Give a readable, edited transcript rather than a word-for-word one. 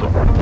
Buddhism.